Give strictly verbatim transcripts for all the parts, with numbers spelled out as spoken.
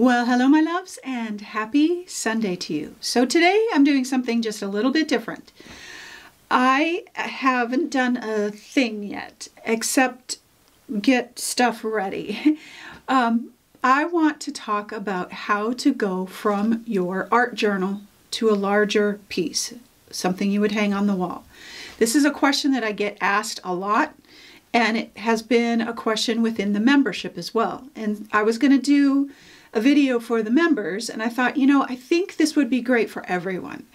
Well, hello my loves, and happy Sunday to you. So today I'm doing something just a little bit different. I haven't done a thing yet except get stuff ready. um, I want to talk about how to go from your art journal to a larger piece, something you would hang on the wall. This is a question that I get asked a lot, and it has been a question within the membership as well. And I was going to do a video for the members, and I thought, you know, I think this would be great for everyone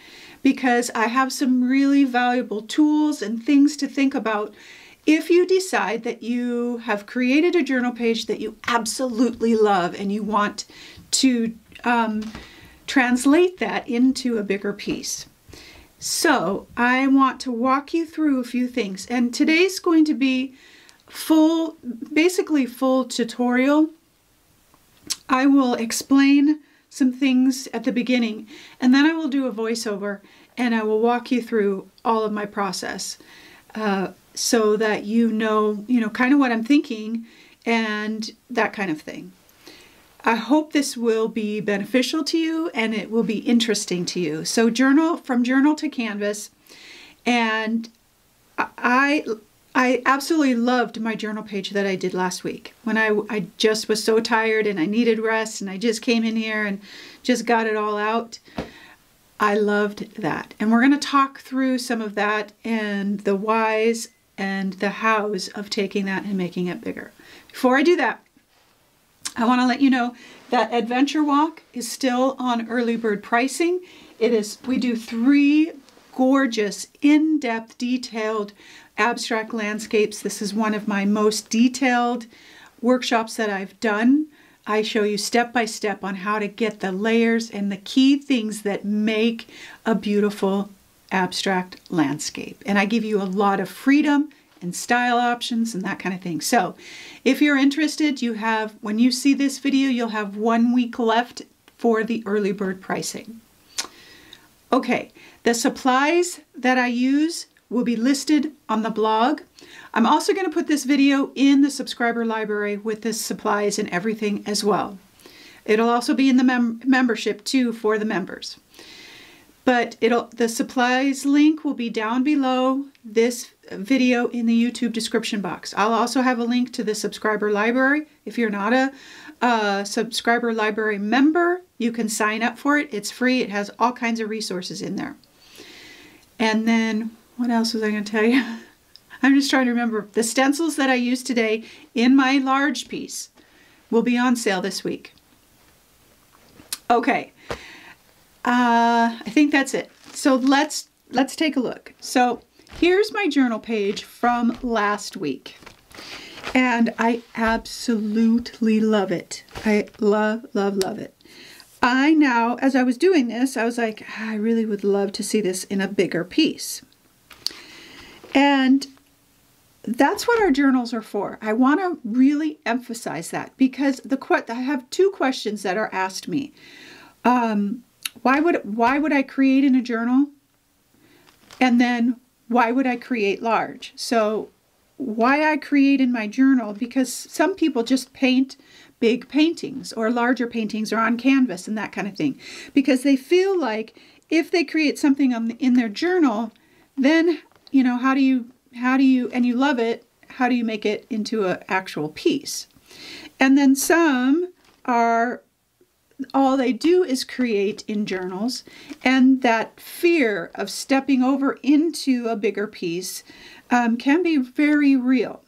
because I have some really valuable tools and things to think about if you decide that you have created a journal page that you absolutely love and you want to um, translate that into a bigger piece. So I want to walk you through a few things, and today's going to be full, basically full tutorial. I will explain some things at the beginning, and then I will do a voiceover and I will walk you through all of my process uh, so that you know, you know, kind of what I'm thinking and that kind of thing. I hope this will be beneficial to you and it will be interesting to you. So journal, from journal to canvas, and I I absolutely loved my journal page that I did last week when I, I just was so tired and I needed rest, and I just came in here and just got it all out. I loved that. And we're going to talk through some of that and the whys and the hows of taking that and making it bigger. Before I do that, I want to let you know that Adventure Walk is still on early bird pricing. It is, we do three gorgeous, in-depth, detailed abstract landscapes. This is one of my most detailed workshops that I've done. I show you step by step on how to get the layers and the key things that make a beautiful abstract landscape. And I give you a lot of freedom and style options and that kind of thing. So if you're interested, you have, when you see this video, you'll have one week left for the early bird pricing. Okay, the supplies that I use will be listed on the blog. I'm also going to put this video in the subscriber library with the supplies and everything as well. It'll also be in the mem membership too for the members. But it'll, the supplies link will be down below this video in the YouTube description box. I'll also have a link to the subscriber library. If you're not a, a subscriber library member, you can sign up for it. It's free. It has all kinds of resources in there. And then what else was I going to tell you? I'm just trying to remember. The stencils that I used today in my large piece will be on sale this week. Okay. Uh, I think that's it. So let's let's take a look. So here's my journal page from last week, and I absolutely love it. I love, love, love it. I now, as I was doing this, I was like, I really would love to see this in a bigger piece. And that's what our journals are for. I want to really emphasize that, because the I have two questions that are asked me. Um, Why would, why would I create in a journal? And then why would I create large? So why I create in my journal, because some people just paint big paintings or larger paintings or on canvas and that kind of thing, because they feel like if they create something on the, in their journal, then, you know, how do you, how do you, and you love it, how do you make it into an actual piece? And then some are, all they do is create in journals, and that fear of stepping over into a bigger piece um, can be very real.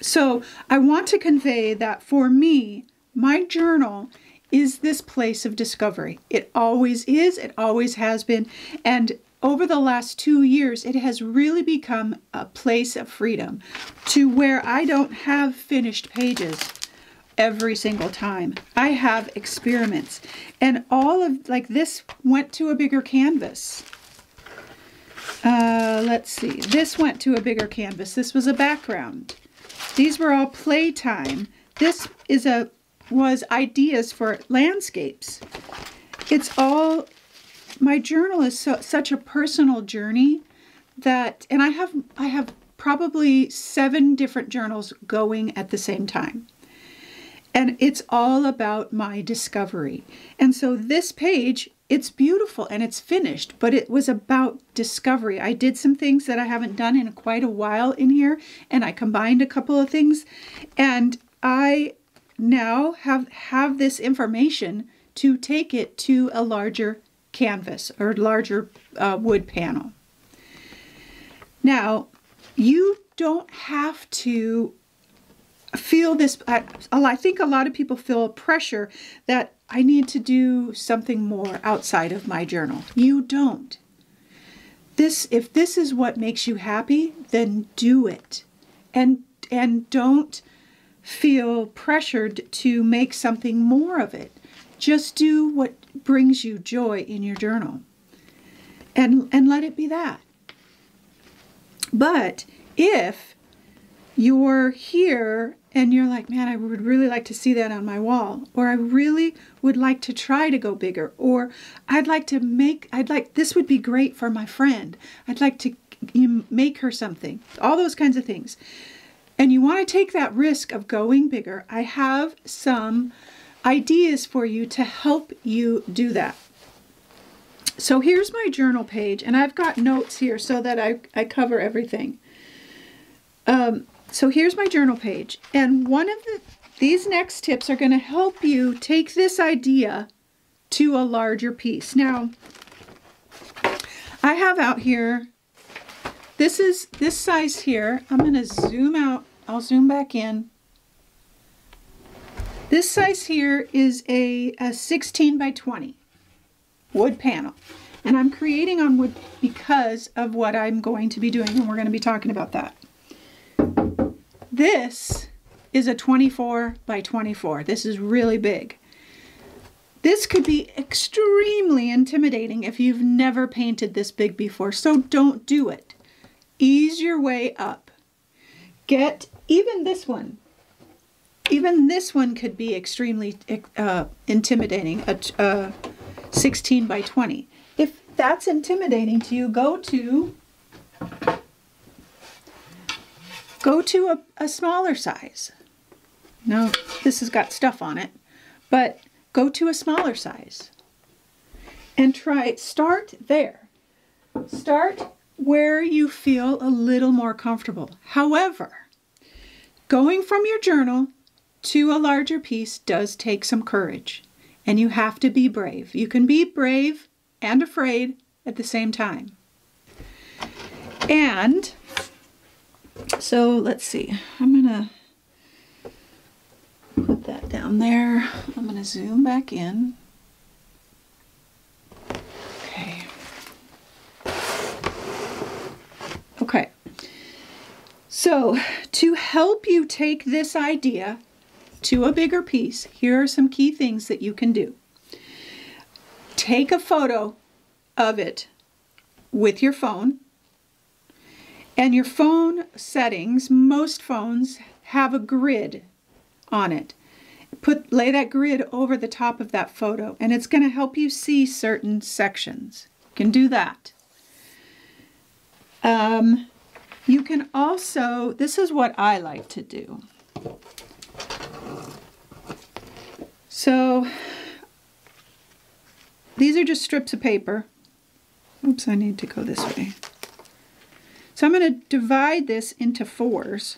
So I want to convey that for me, my journal is this place of discovery. It always is, it always has been, and over the last two years it has really become a place of freedom, to where I don't have finished pages every single time. I have experiments, and all of, like, this went to a bigger canvas. Uh, let's see, this went to a bigger canvas. This was a background. These were all playtime. This is a, was ideas for landscapes. It's all, my journal is so, such a personal journey that, and I have, I have probably seven different journals going at the same time. And it's all about my discovery. And so this page, it's beautiful and it's finished, but it was about discovery. I did some things that I haven't done in quite a while in here, and I combined a couple of things. And I now have, have this information to take it to a larger canvas or larger uh, wood panel. Now, you don't have to feel this. I, I think a lot of people feel pressure that I need to do something more outside of my journal. You don't. This, if this is what makes you happy, then do it. And, and don't feel pressured to make something more of it. Just do what brings you joy in your journal. And, and let it be that. But if you're here and you're like, man, I would really like to see that on my wall, or I really would like to try to go bigger, or I'd like to make, I'd like, this would be great for my friend. I'd like to make her something, all those kinds of things. And you want to take that risk of going bigger. I have some ideas for you to help you do that. So here's my journal page, and I've got notes here so that I, I cover everything. Um, So here's my journal page, and one of the, these next tips are going to help you take this idea to a larger piece. Now, I have out here, this is this size here. I'm going to zoom out. I'll zoom back in. This size here is a, a sixteen by twenty wood panel, and I'm creating on wood because of what I'm going to be doing, and we're going to be talking about that. This is a twenty-four by twenty-four. This is really big. This could be extremely intimidating if you've never painted this big before, so don't do it. Ease your way up. Get even this one. Even this one could be extremely uh, intimidating, a, a sixteen by twenty. If that's intimidating to you, go to Go to a, a smaller size. Now, this has got stuff on it, but go to a smaller size and try, start there. Start where you feel a little more comfortable. However, going from your journal to a larger piece does take some courage, and you have to be brave. You can be brave and afraid at the same time. And so let's see, I'm going to put that down there. I'm going to zoom back in. Okay. Okay. So to help you take this idea to a bigger piece, here are some key things that you can do. Take a photo of it with your phone. And your phone settings, most phones have a grid on it. Put, lay that grid over the top of that photo, and it's going to help you see certain sections. You can do that. Um, you can also, this is what I like to do. So these are just strips of paper. Oops, I need to go this way. So I'm going to divide this into fours.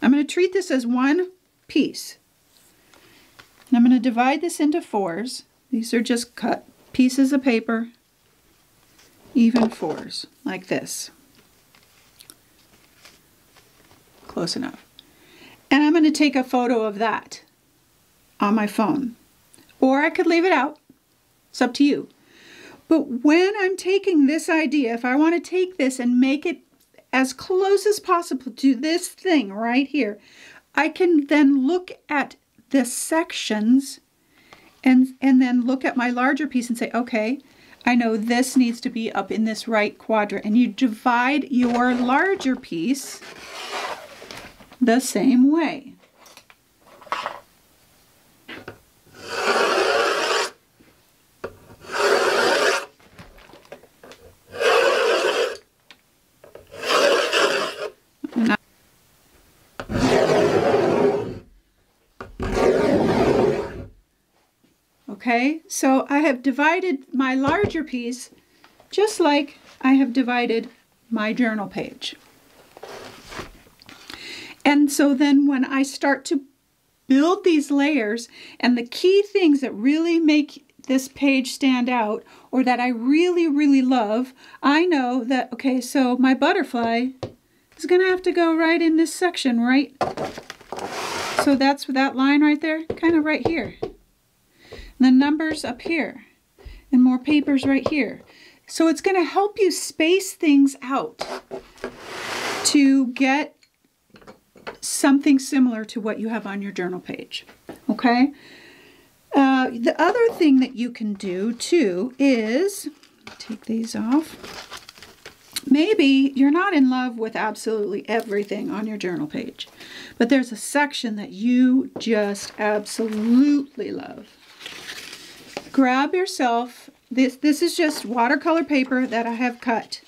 I'm going to treat this as one piece. And I'm going to divide this into fours. These are just cut pieces of paper, even fours, like this. Close enough. And I'm going to take a photo of that on my phone. Or I could leave it out. It's up to you. But when I'm taking this idea, if I want to take this and make it as close as possible to this thing right here, I can then look at the sections and, and then look at my larger piece and say, okay, I know this needs to be up in this right quadrant. And you divide your larger piece the same way. Okay, so I have divided my larger piece just like I have divided my journal page. And so then when I start to build these layers, and the key things that really make this page stand out, or that I really, really love, I know that, okay, so my butterfly is gonna have to go right in this section, right? So that's that line right there, kind of right here. And the numbers up here, and more papers right here. So it's gonna help you space things out to get something similar to what you have on your journal page, okay? Uh, the other thing that you can do too is, take these off, maybe you're not in love with absolutely everything on your journal page, but there's a section that you just absolutely love. Grab yourself, this, this is just watercolor paper that I have cut,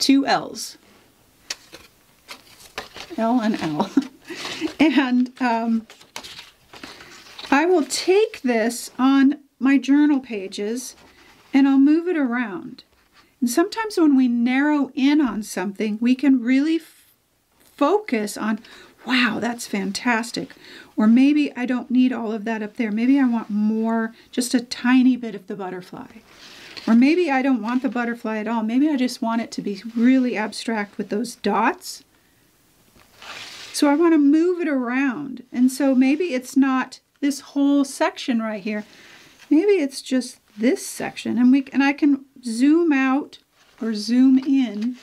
two L's, L and L, and um, I will take this on my journal pages and I'll move it around. And sometimes when we narrow in on something, we can really focus on, wow, that's fantastic. Or maybe I don't need all of that up there. Maybe I want more, just a tiny bit of the butterfly. Or maybe I don't want the butterfly at all. Maybe I just want it to be really abstract with those dots. So I want to move it around. And so maybe it's not this whole section right here. Maybe it's just this section, and we and I can zoom out or zoom in,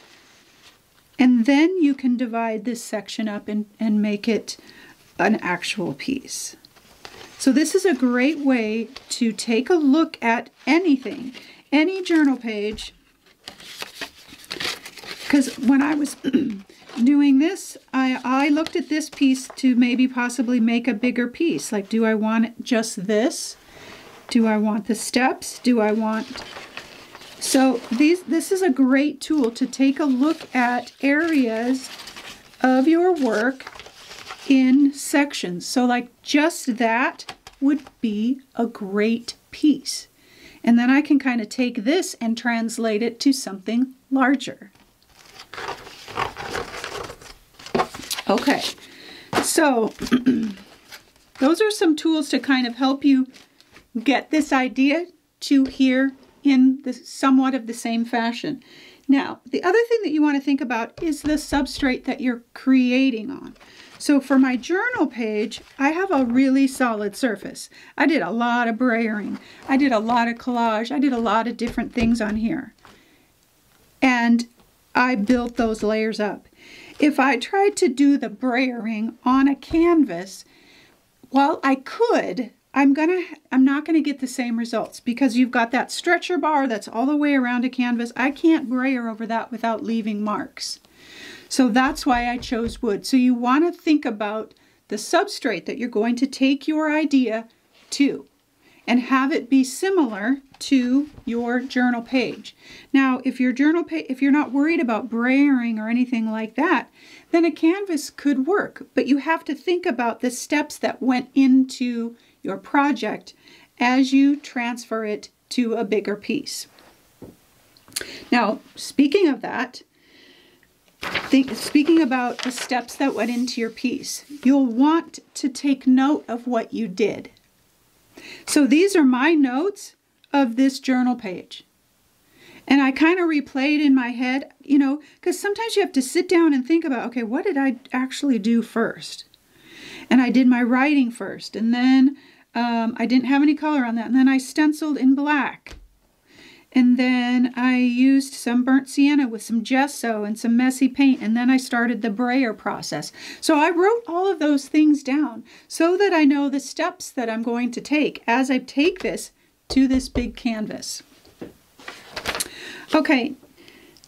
and then you can divide this section up and, and make it an actual piece. So this is a great way to take a look at anything, any journal page, because when I was doing this, I, I looked at this piece to maybe possibly make a bigger piece. Like, do I want just this? Do I want the steps? Do I want... So these, this is a great tool to take a look at areas of your work in sections. So like just that would be a great piece. And then I can kind of take this and translate it to something larger. Okay, so those are some tools to kind of help you get this idea to here in the somewhat of the same fashion. Now, the other thing that you want to think about is the substrate that you're creating on. So for my journal page, I have a really solid surface. I did a lot of brayering. I did a lot of collage. I did a lot of different things on here. And I built those layers up. If I tried to do the brayering on a canvas, while I could, I'm gonna, I'm not gonna get the same results because you've got that stretcher bar that's all the way around a canvas. I can't brayer over that without leaving marks. So that's why I chose wood. So you wanna think about the substrate that you're going to take your idea to and have it be similar to your journal page. Now, if your journal page, if you're not worried about brayering or anything like that, then a canvas could work, but you have to think about the steps that went into your project as you transfer it to a bigger piece. Now, speaking of that, think, speaking about the steps that went into your piece, you'll want to take note of what you did. So these are my notes of this journal page. And I kind of replayed in my head, you know, because sometimes you have to sit down and think about, okay, what did I actually do first? And I did my writing first, and then um, I didn't have any color on that, and then I stenciled in black. And then I used some burnt sienna with some gesso and some messy paint, and then I started the brayer process. So I wrote all of those things down so that I know the steps that I'm going to take as I take this to this big canvas. Okay,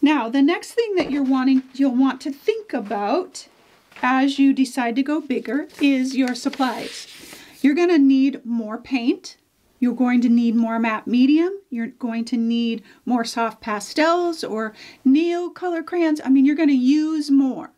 now the next thing that you're wanting, you'll want to think about as you decide to go bigger is your supplies. You're gonna need more paint. You're going to need more matte medium. You're going to need more soft pastels or Neo color crayons. I mean, you're going to use more.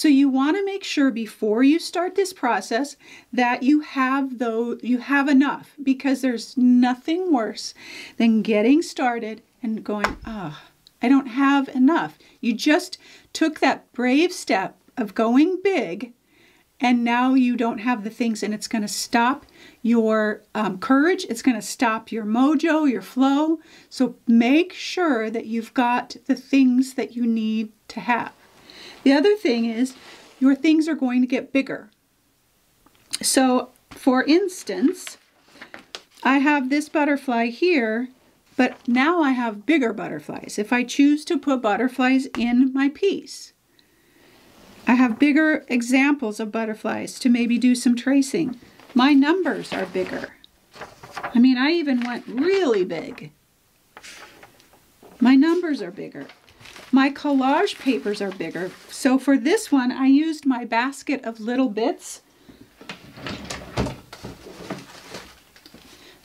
So you want to make sure before you start this process that you have though you have enough, because there's nothing worse than getting started and going, oh, I don't have enough. You just took that brave step of going big, and now you don't have the things, and it's going to stop your um, courage. It's going to stop your mojo, your flow. So make sure that you've got the things that you need to have. The other thing is your things are going to get bigger. So for instance, I have this butterfly here, but now I have bigger butterflies. If I choose to put butterflies in my piece, I have bigger examples of butterflies to maybe do some tracing. My numbers are bigger. I mean, I even went really big. My numbers are bigger. My collage papers are bigger. So for this one, I used my basket of little bits.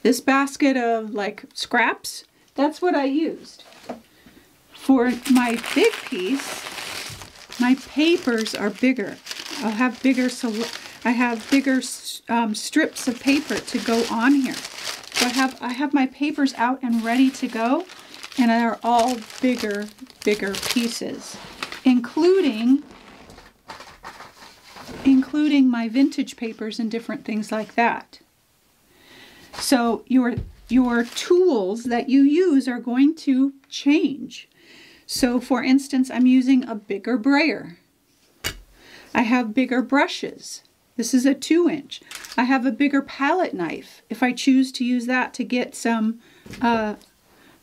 This basket of like scraps, that's what I used. For my big piece, my papers are bigger. I'll have bigger, I have bigger um, strips of paper to go on here. So I have, I have my papers out and ready to go, and they're all bigger, bigger pieces, including, including my vintage papers and different things like that. So your, your tools that you use are going to change. So for instance, I'm using a bigger brayer. I have bigger brushes. This is a two inch. I have a bigger palette knife if I choose to use that to get some uh,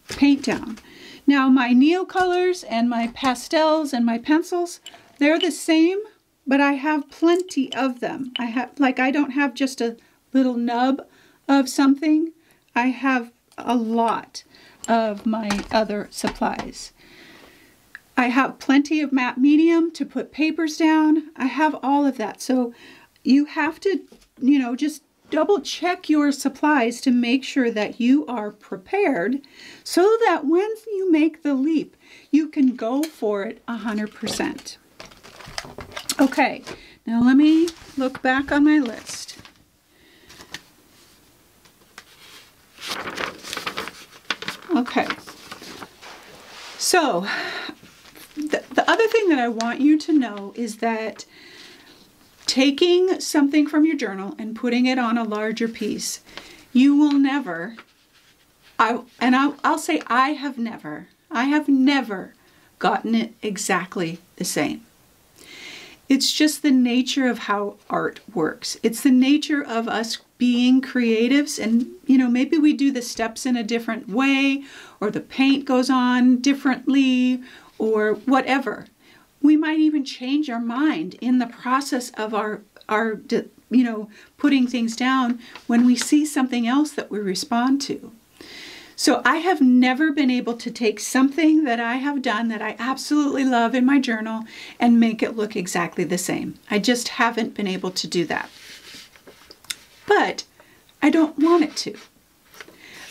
paint down. Now my neo colors and my pastels and my pencils, they're the same, but I have plenty of them. I have, like, I don't have just a little nub of something. I have a lot of my other supplies. I have plenty of matte medium to put papers down. I have all of that. So you have to, you know, just double check your supplies to make sure that you are prepared, so that when you make the leap, you can go for it one hundred percent. Okay, now let me look back on my list. Okay, so the, the other thing that I want you to know is that taking something from your journal and putting it on a larger piece, you will never, I, and I'll, I'll say I have never, I have never gotten it exactly the same. It's just the nature of how art works. It's the nature of us being creatives, and, you know, maybe we do the steps in a different way, or the paint goes on differently, or whatever. We might even change our mind in the process of our, our, you know, putting things down when we see something else that we respond to. So I have never been able to take something that I have done that I absolutely love in my journal and make it look exactly the same. I just haven't been able to do that. But I don't want it to.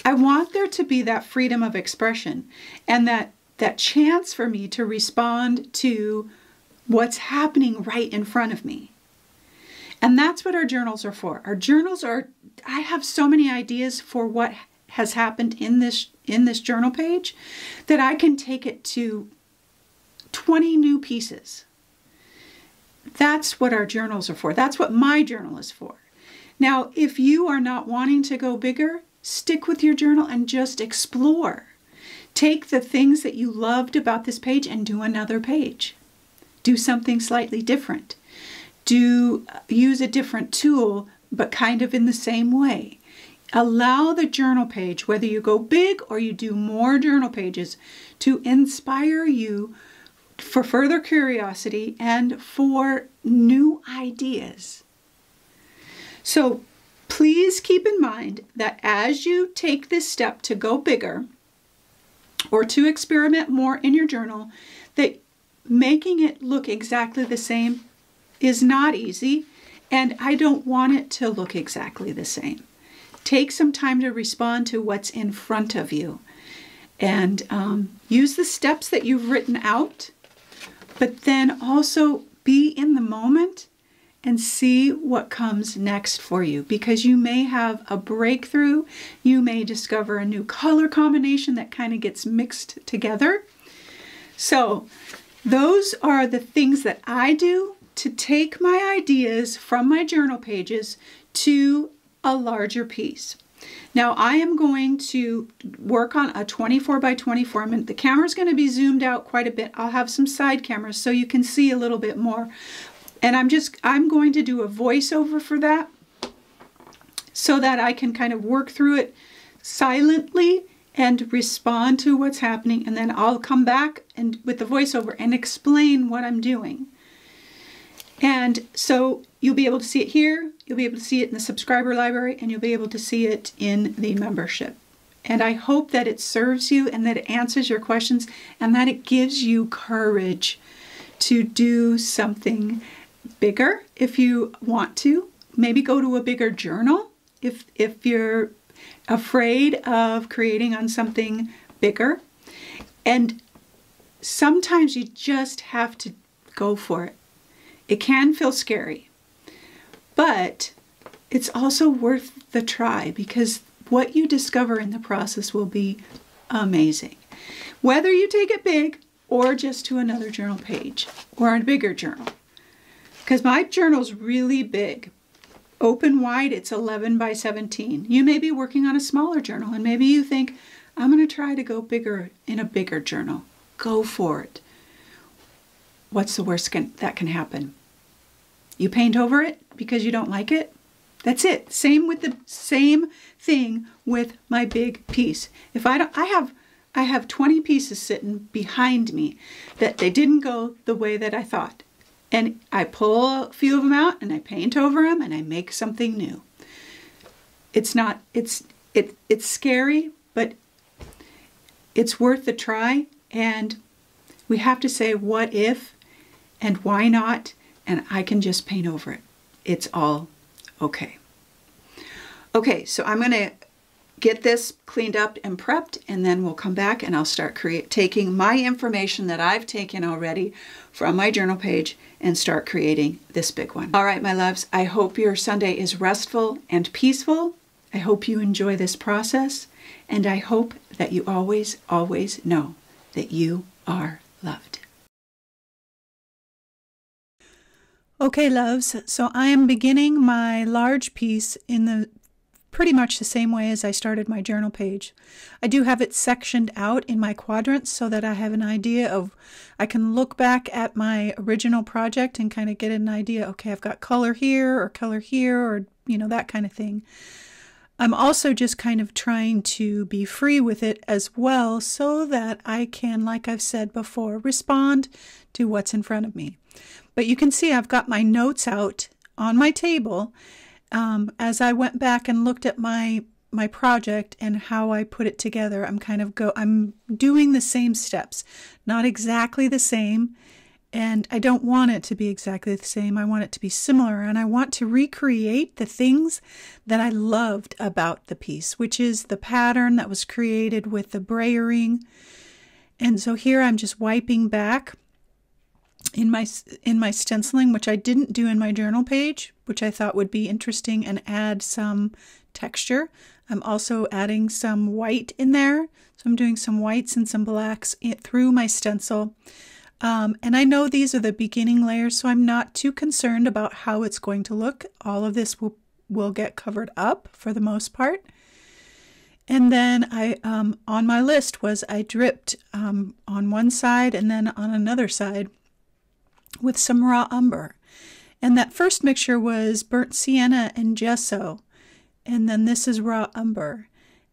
I want there to be that freedom of expression and that that chance for me to respond to what's happening right in front of me. And that's what our journals are for. Our journals are, I have so many ideas for what has happened in this, in this journal page that I can take it to twenty new pieces. That's what our journals are for. That's what my journal is for. Now, if you are not wanting to go bigger, stick with your journal and just explore. Take the things that you loved about this page and do another page. Do something slightly different. Do use a different tool, but kind of in the same way. Allow the journal page, whether you go big or you do more journal pages, to inspire you for further curiosity and for new ideas. So please keep in mind that as you take this step to go bigger, or to experiment more in your journal, that making it look exactly the same is not easy, and I don't want it to look exactly the same. Take some time to respond to what's in front of you, and um, use the steps that you've written out, but then also be in the moment and see what comes next for you, because you may have a breakthrough. You may discover a new color combination that kind of gets mixed together. So those are the things that I do to take my ideas from my journal pages to a larger piece. Now I am going to work on a twenty-four by twenty-four. I mean, the camera's going to be zoomed out quite a bit. I'll have some side cameras so you can see a little bit more. And I'm just, I'm going to do a voiceover for that so that I can kind of work through it silently and respond to what's happening. And then I'll come back and with the voiceover and explain what I'm doing. And so you'll be able to see it here, you'll be able to see it in the subscriber library, and you'll be able to see it in the membership. And I hope that it serves you and that it answers your questions and that it gives you courage to do something bigger if you want to. Maybe go to a bigger journal if, if you're afraid of creating on something bigger. And sometimes you just have to go for it. It can feel scary, but it's also worth the try, because what you discover in the process will be amazing. Whether you take it big or just to another journal page or a bigger journal, because my journal's really big. Open wide, it's eleven by seventeen. You may be working on a smaller journal and maybe you think, I'm going to try to go bigger in a bigger journal. Go for it. What's the worst can, that can happen? You paint over it because you don't like it. That's it. Same with the same thing with my big piece. If I don't, I have, I have twenty pieces sitting behind me that they didn't go the way that I thought. And I pull a few of them out and I paint over them and I make something new. It's not, it's, it, it's scary, but it's worth the try. And we have to say, what if and why not? And I can just paint over it. It's all okay. Okay, so I'm going to get this cleaned up and prepped, and then we'll come back and I'll start create, taking my information that I've taken already from my journal page and start creating this big one. All right, my loves, I hope your Sunday is restful and peaceful. I hope you enjoy this process, and I hope that you always, always know that you are loved. Okay, loves, so I am beginning my large piece in the pretty much the same way as I started my journal page. I do have it sectioned out in my quadrants so that I have an idea of, I can look back at my original project and kind of get an idea, okay, I've got color here or color here, or, you know, that kind of thing. I'm also just kind of trying to be free with it as well so that I can, like I've said before, respond to what's in front of me. But you can see I've got my notes out on my table um, as I went back and looked at my my project and how I put it together. I'm kind of go I'm doing the same steps, not exactly the same, and I don't want it to be exactly the same. I want it to be similar, and I want to recreate the things that I loved about the piece, which is the pattern that was created with the brayering. And so here I'm just wiping back in my in my stenciling, which I didn't do in my journal page, which I thought would be interesting and add some texture. I'm also adding some white in there, so I'm doing some whites and some blacks through my stencil. Um, and I know these are the beginning layers, so I'm not too concerned about how it's going to look. All of this will will get covered up for the most part. And then I um, on my list was I dripped um, on one side and then on another side with some raw umber. And that first mixture was burnt sienna and gesso, and then this is raw umber.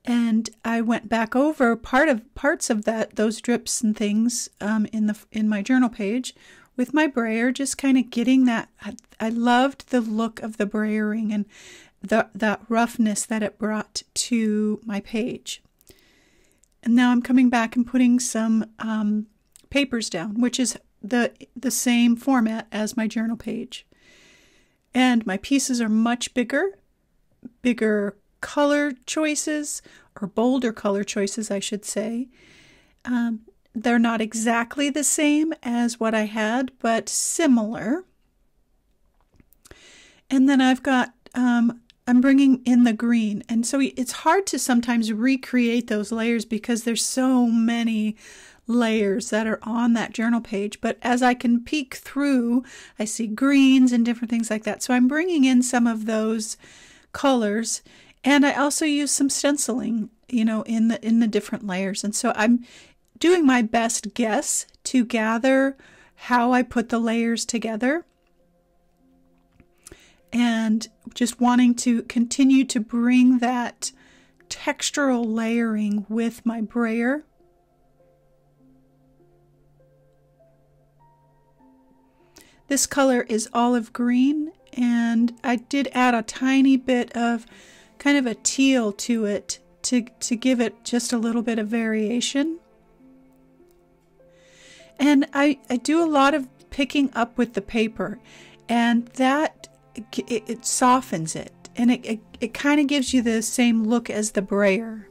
And I went back over part of parts of that, those drips and things um, in the in my journal page with my brayer, just kind of getting that. I, I loved the look of the brayering and the that roughness that it brought to my page. And now I'm coming back and putting some um, papers down, which is the the same format as my journal page. And my pieces are much bigger, bigger color choices, or bolder color choices, I should say. Um, They're not exactly the same as what I had, but similar. And then I've got, um, I'm bringing in the green. And so it's hard to sometimes recreate those layers because there's so many layers that are on that journal page. But as I can peek through, I see greens and different things like that. So I'm bringing in some of those colors. And I also use some stenciling, you know, in the, in the different layers. And so I'm doing my best guess to gather how I put the layers together, and just wanting to continue to bring that textural layering with my brayer. This color is olive green, and I did add a tiny bit of kind of a teal to it to, to give it just a little bit of variation. And I, I do a lot of picking up with the paper, and that it, it softens it, and it, it, it kind of gives you the same look as the brayer.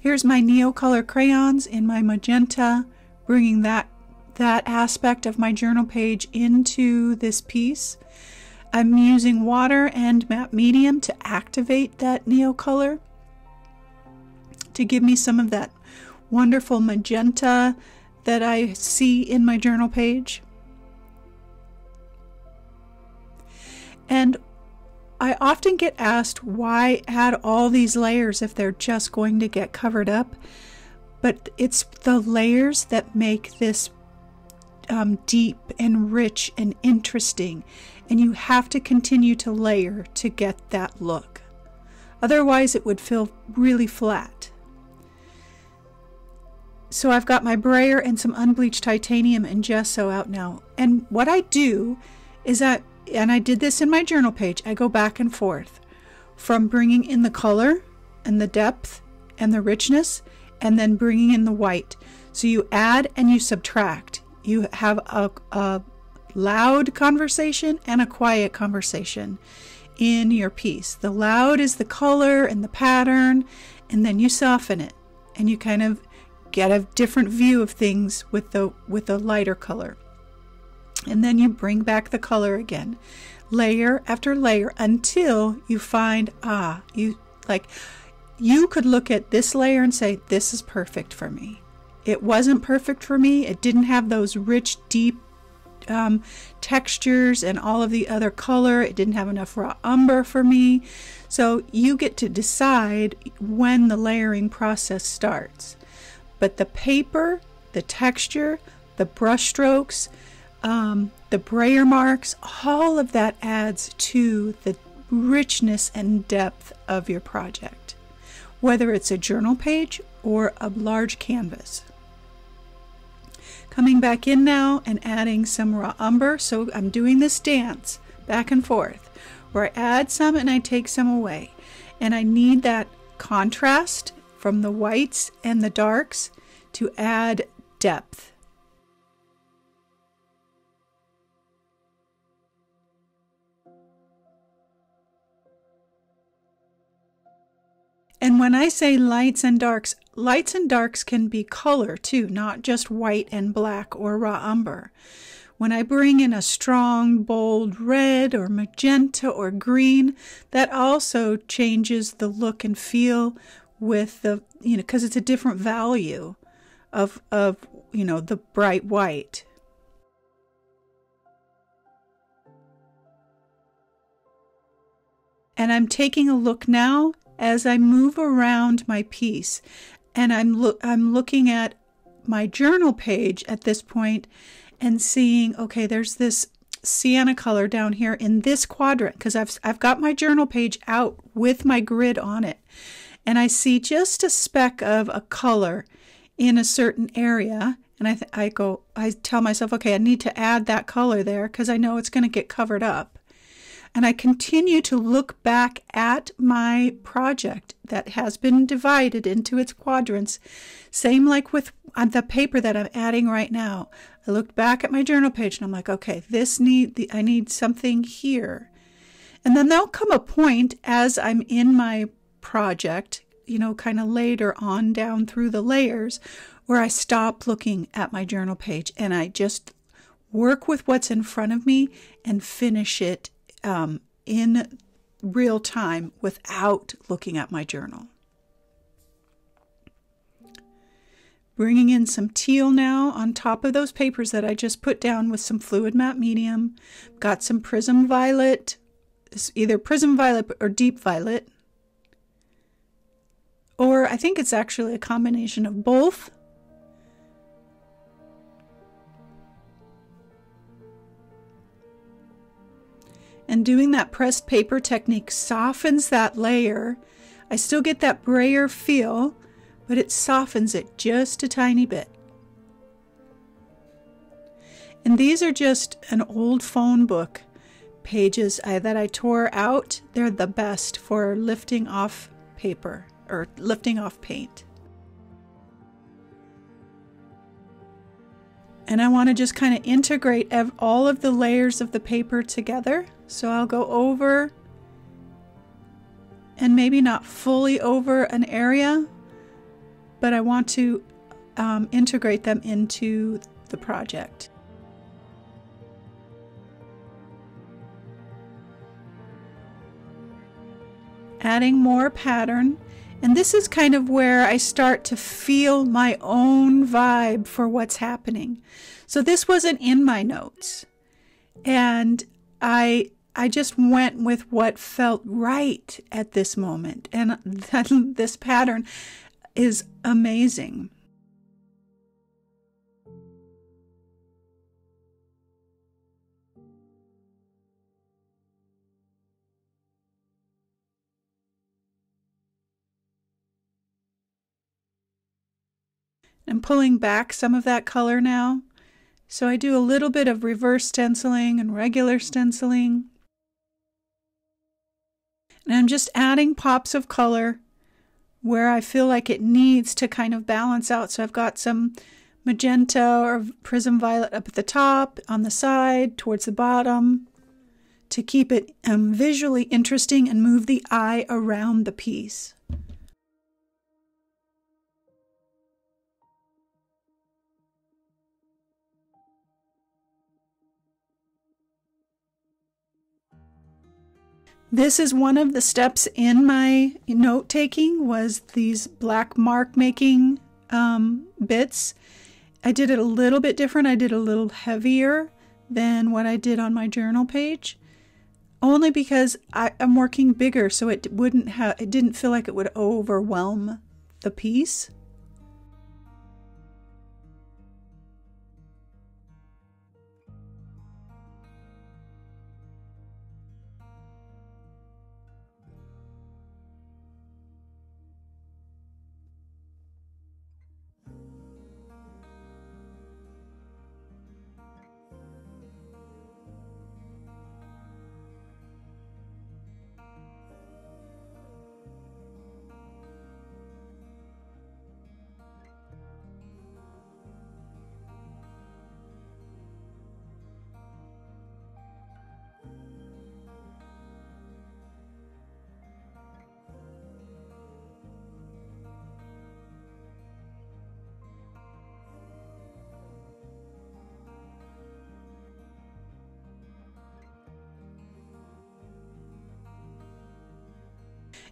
Here's my Neocolor crayons in my magenta, bringing that that aspect of my journal page into this piece. I'm using water and matte medium to activate that Neocolor to give me some of that wonderful magenta that I see in my journal page. And I often get asked, why add all these layers if they're just going to get covered up? But it's the layers that make this um, deep and rich and interesting. And you have to continue to layer to get that look. Otherwise it would feel really flat. So I've got my brayer and some unbleached titanium and gesso out now. And what I do is I, and I did this in my journal page, I go back and forth from bringing in the color and the depth and the richness, and then bringing in the white. So you add and you subtract. You have a, a loud conversation and a quiet conversation in your piece. The loud is the color and the pattern, and then you soften it and you kind of get a different view of things with the with a lighter color, and then you bring back the color again, layer after layer, until you find, ah, you like you could look at this layer and say, this is perfect for me. It wasn't perfect for me. It didn't have those rich, deep um, textures and all of the other color. It didn't have enough raw umber for me. So you get to decide when the layering process starts. But the paper, the texture, the brush strokes, um, the brayer marks, all of that adds to the richness and depth of your project, whether it's a journal page or a large canvas. Coming back in now and adding some raw umber. So I'm doing this dance back and forth where I add some and I take some away. And I need that contrast from the whites and the darks to add depth. And when I say lights and darks, lights and darks can be color too, not just white and black or raw umber. When I bring in a strong, bold red or magenta or green, that also changes the look and feel with the, you know, because it's a different value of, of, you know, the bright white. And I'm taking a look now as I move around my piece, and I'm, look, I'm looking at my journal page at this point and seeing, okay, there's this sienna color down here in this quadrant, because I've, I've got my journal page out with my grid on it. And I see just a speck of a color in a certain area, and I, th I go, I tell myself, okay, I need to add that color there because I know it's going to get covered up. And I continue to look back at my project that has been divided into its quadrants, same like with the paper that I'm adding right now. I looked back at my journal page and I'm like, okay, this need the, I need something here, and then there'll come a point as I'm in my project, you know, kind of later on down through the layers, where I stop looking at my journal page and I just work with what's in front of me and finish it um, in real time without looking at my journal. Bringing in some teal now on top of those papers that I just put down with some fluid matte medium. Got some prism violet, either prism violet or deep violet. Or I think it's actually a combination of both. And doing that pressed paper technique softens that layer. I still get that brayer feel, but it softens it just a tiny bit. And these are just an old phone book pages I, that I tore out. They're the best for lifting off paper or lifting off paint. And I want to just kind of integrate ev all of the layers of the paper together. So I'll go over and maybe not fully over an area, but I want to um, integrate them into the project. Adding more pattern. And this is kind of where I start to feel my own vibe for what's happening. So this wasn't in my notes. And I I just went with what felt right at this moment. And that, this pattern is amazing. I'm pulling back some of that color now. So I do a little bit of reverse stenciling and regular stenciling. And I'm just adding pops of color where I feel like it needs to kind of balance out. So I've got some magenta or prism violet up at the top, on the side, towards the bottom, to keep it um, visually interesting and move the eye around the piece. This is one of the steps in my note-taking, was these black mark-making um, bits. I did it a little bit different. I did a little heavier than what I did on my journal page, only because I, I'm working bigger, so it wouldn't have. It didn't feel like it would overwhelm the piece.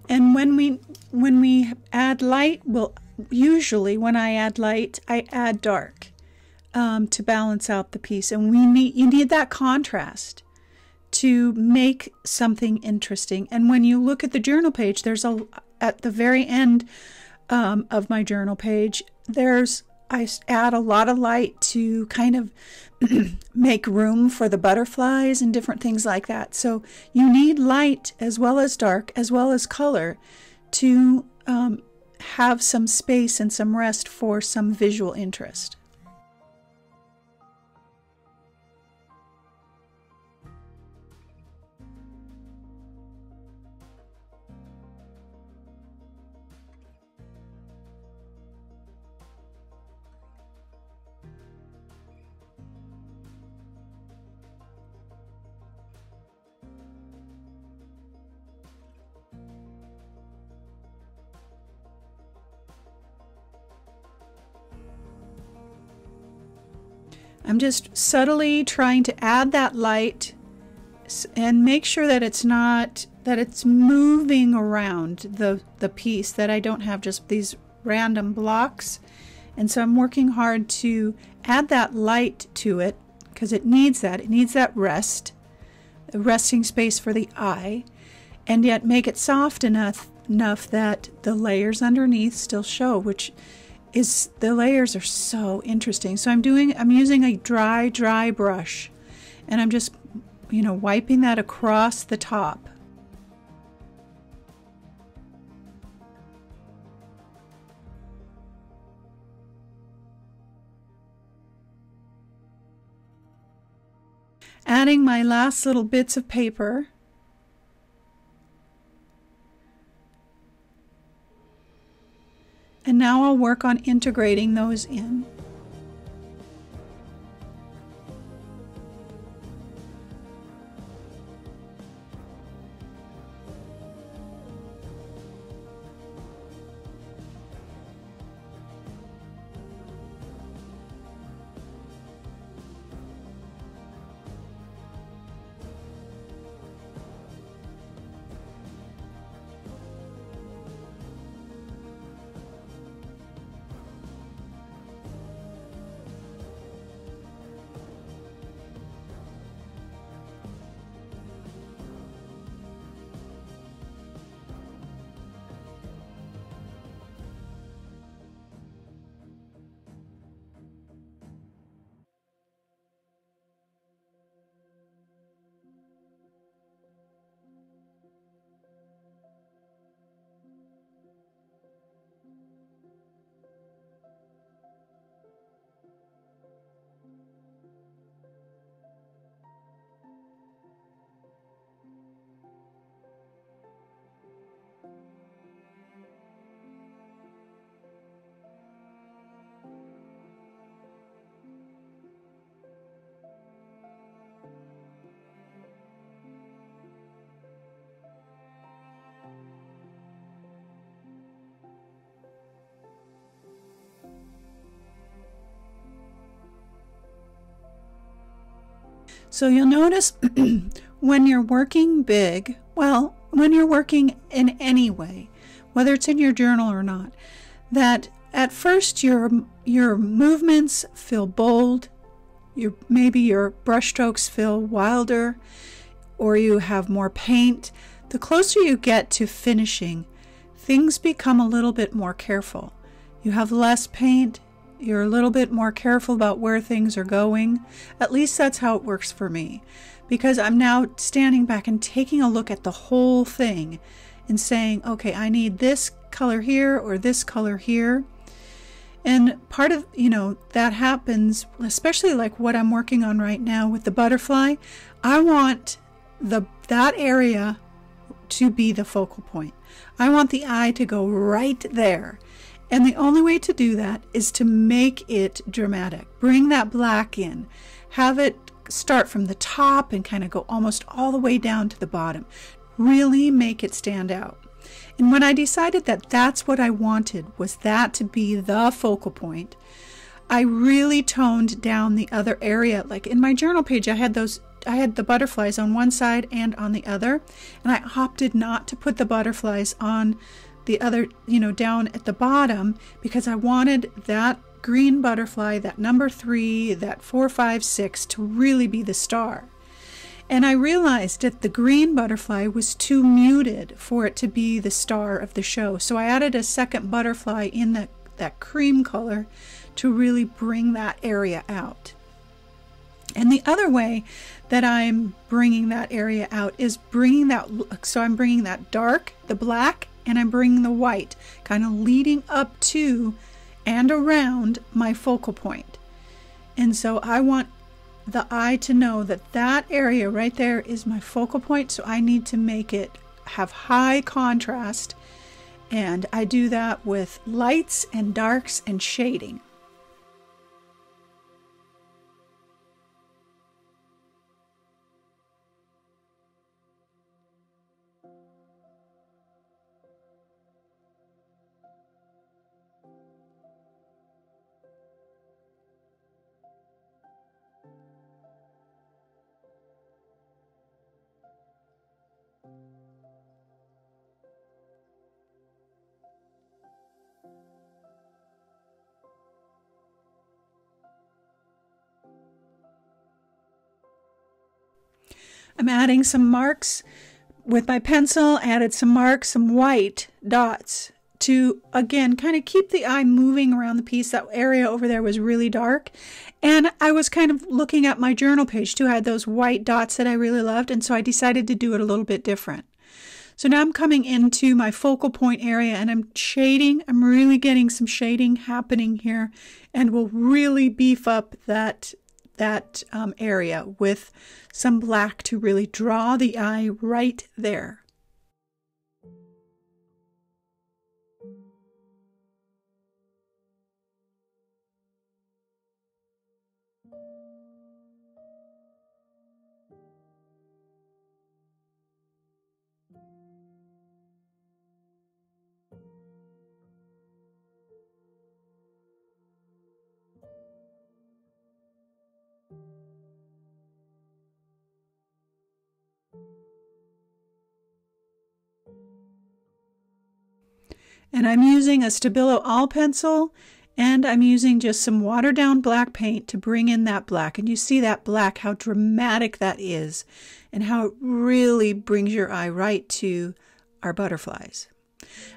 And when we when we add light, well, usually when I add light, I add dark um, to balance out the piece. And we need you need that contrast to make something interesting. And when you look at the journal page, there's a at the very end um, of my journal page, there's I add a lot of light to kind of make room for the butterflies and different things like that. So you need light as well as dark as well as color to um, have some space and some rest for some visual interest. I'm just subtly trying to add that light and make sure that it's not, that it's moving around the, the piece, that I don't have just these random blocks. And so I'm working hard to add that light to it because it needs that. It needs that rest, a resting space for the eye, and yet make it soft enough enough that the layers underneath still show, which is, the layers are so interesting. So I'm doing, I'm using a dry, dry brush, and I'm just, you know, wiping that across the top. Adding my last little bits of paper. And now I'll work on integrating those in. So you'll notice when you're working big, well, when you're working in any way, whether it's in your journal or not, that at first your your movements feel bold, your maybe your brushstrokes feel wilder, or you have more paint. The closer you get to finishing, things become a little bit more careful. You have less paint. You're a little bit more careful about where things are going. At least that's how it works for me, because I'm now standing back and taking a look at the whole thing and saying, okay, I need this color here or this color here. And part of, you know, that happens, especially like what I'm working on right now with the butterfly. I want the that area to be the focal point. I want the eye to go right there. And the only way to do that is to make it dramatic. Bring that black in. Have it start from the top and kind of go almost all the way down to the bottom. Really make it stand out. And when I decided that that's what I wanted, was that to be the focal point, I really toned down the other area. Like in my journal page, I had those, I had the butterflies on one side and on the other, and I opted not to put the butterflies on the other, you know, down at the bottom, because I wanted that green butterfly, that number three, that four, five, six to really be the star. And I realized that the green butterfly was too muted for it to be the star of the show. So I added a second butterfly in that, that cream color to really bring that area out. And the other way that I'm bringing that area out is bringing that look. So I'm bringing that dark, the black, and I'm bringing the white, kind of leading up to and around my focal point. And so I want the eye to know that that area right there is my focal point, so I need to make it have high contrast. And I do that with lights and darks and shading. I'm adding some marks with my pencil, added some marks, some white dots to, again, kind of keep the eye moving around the piece. That area over there was really dark. And I was kind of looking at my journal page too. I had those white dots that I really loved. And so I decided to do it a little bit different. So now I'm coming into my focal point area and I'm shading. I'm really getting some shading happening here, and we'll really beef up that, that um, area with some black to really draw the eye right there. And I'm using a Stabilo All pencil, and I'm using just some watered down black paint to bring in that black. And you see that black, how dramatic that is, and how it really brings your eye right to our butterflies.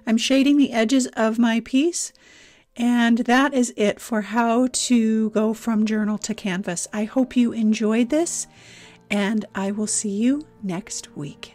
I'm shading the edges of my piece, and that is it for how to go from journal to canvas. I hope you enjoyed this, and I will see you next week.